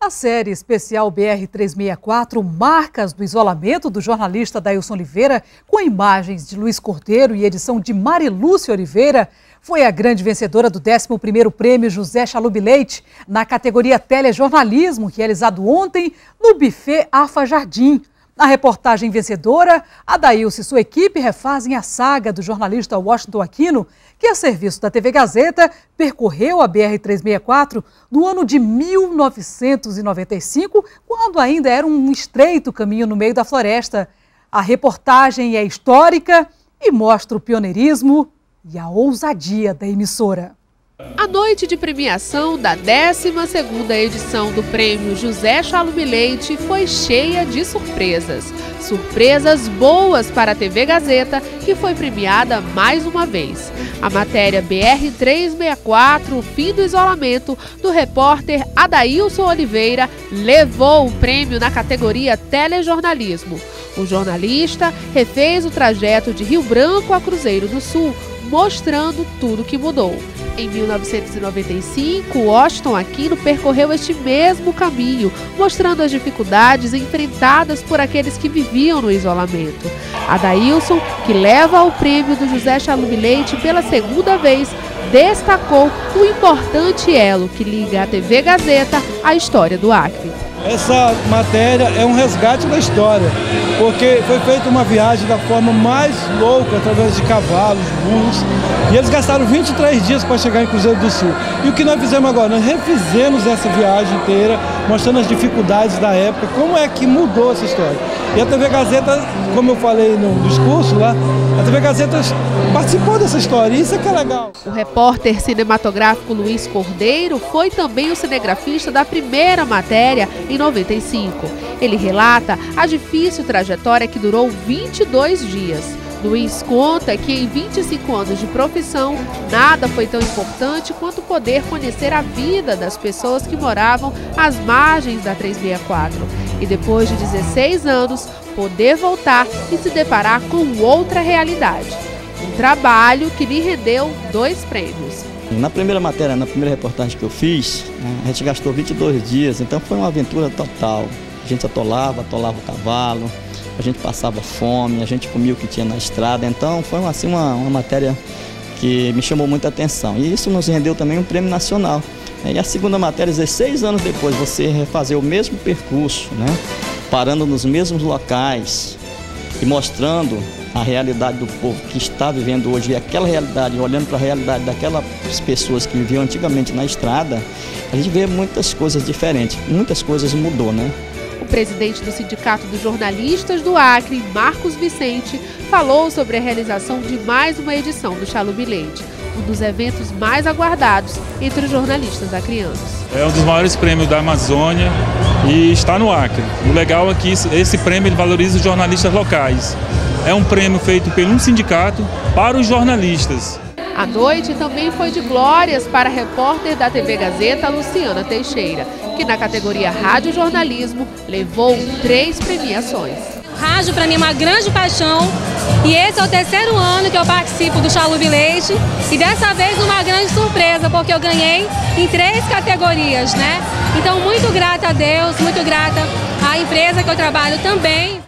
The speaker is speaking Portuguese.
A série especial BR-364, Marcas do Isolamento, do jornalista Dailson Oliveira, com imagens de Luiz Cordeiro e edição de Mari Lúcia Oliveira, foi a grande vencedora do 11º Prêmio José Chalub Leite, na categoria Telejornalismo, realizado ontem no buffet Afa Jardim. Na reportagem vencedora, Adailson e sua equipe refazem a saga do jornalista Washington Aquino, que a serviço da TV Gazeta percorreu a BR-364 no ano de 1995, quando ainda era um estreito caminho no meio da floresta. A reportagem é histórica e mostra o pioneirismo e a ousadia da emissora. A noite de premiação da 12ª edição do Prêmio José Chalub Leite foi cheia de surpresas. Surpresas boas para a TV Gazeta, que foi premiada mais uma vez. A matéria BR-364, o fim do isolamento, do repórter Adailson Oliveira, levou o prêmio na categoria Telejornalismo. O jornalista refez o trajeto de Rio Branco a Cruzeiro do Sul, mostrando tudo que mudou. Em 1995, Washington Aquino percorreu este mesmo caminho, mostrando as dificuldades enfrentadas por aqueles que viviam no isolamento. Adailson, que leva ao prêmio do José Chalub Leite pela segunda vez, destacou o importante elo que liga a TV Gazeta à história do Acre. Essa matéria é um resgate da história, porque foi feita uma viagem da forma mais louca, através de cavalos, burros, e eles gastaram 23 dias para chegar em Cruzeiro do Sul. E o que nós fizemos agora? Nós refizemos essa viagem inteira, mostrando as dificuldades da época, como é que mudou essa história. E a TV Gazeta, como eu falei no discurso lá, a TV Gazeta participou dessa história, e isso é que é legal. O repórter cinematográfico Luiz Cordeiro foi também o cinegrafista da primeira matéria, em 95. Ele relata a difícil trajetória que durou 22 dias. Luiz conta que em 25 anos de profissão, nada foi tão importante quanto poder conhecer a vida das pessoas que moravam às margens da 364. E depois de 16 anos, poder voltar e se deparar com outra realidade. Um trabalho que lhe rendeu 2 prêmios. Na primeira matéria, na primeira reportagem que eu fiz, a gente gastou 22 dias, então foi uma aventura total. A gente atolava o cavalo, a gente passava fome, a gente comia o que tinha na estrada, então foi assim, uma matéria que me chamou muita atenção. E isso nos rendeu também um prêmio nacional. E a segunda matéria, 16 anos depois, você refazer o mesmo percurso, né? Parando nos mesmos locais e mostrando a realidade do povo que está vivendo hoje, e aquela realidade, olhando para a realidade daquelas pessoas que viviam antigamente na estrada, a gente vê muitas coisas diferentes, muitas coisas mudou, né? O presidente do Sindicato dos Jornalistas do Acre, Marcos Vicente, falou sobre a realização de mais uma edição do Chalub Leite, um dos eventos mais aguardados entre os jornalistas acreanos. É um dos maiores prêmios da Amazônia e está no Acre. O legal é que esse prêmio valoriza os jornalistas locais. É um prêmio feito por um sindicato para os jornalistas. A noite também foi de glórias para a repórter da TV Gazeta, Luciana Teixeira, que na categoria Rádio Jornalismo levou 3 premiações. Rádio para mim é uma grande paixão e esse é o 3º ano que eu participo do Chalub Leite e dessa vez uma grande surpresa, porque eu ganhei em 3 categorias, né? Então muito grata a Deus, muito grata à empresa que eu trabalho também.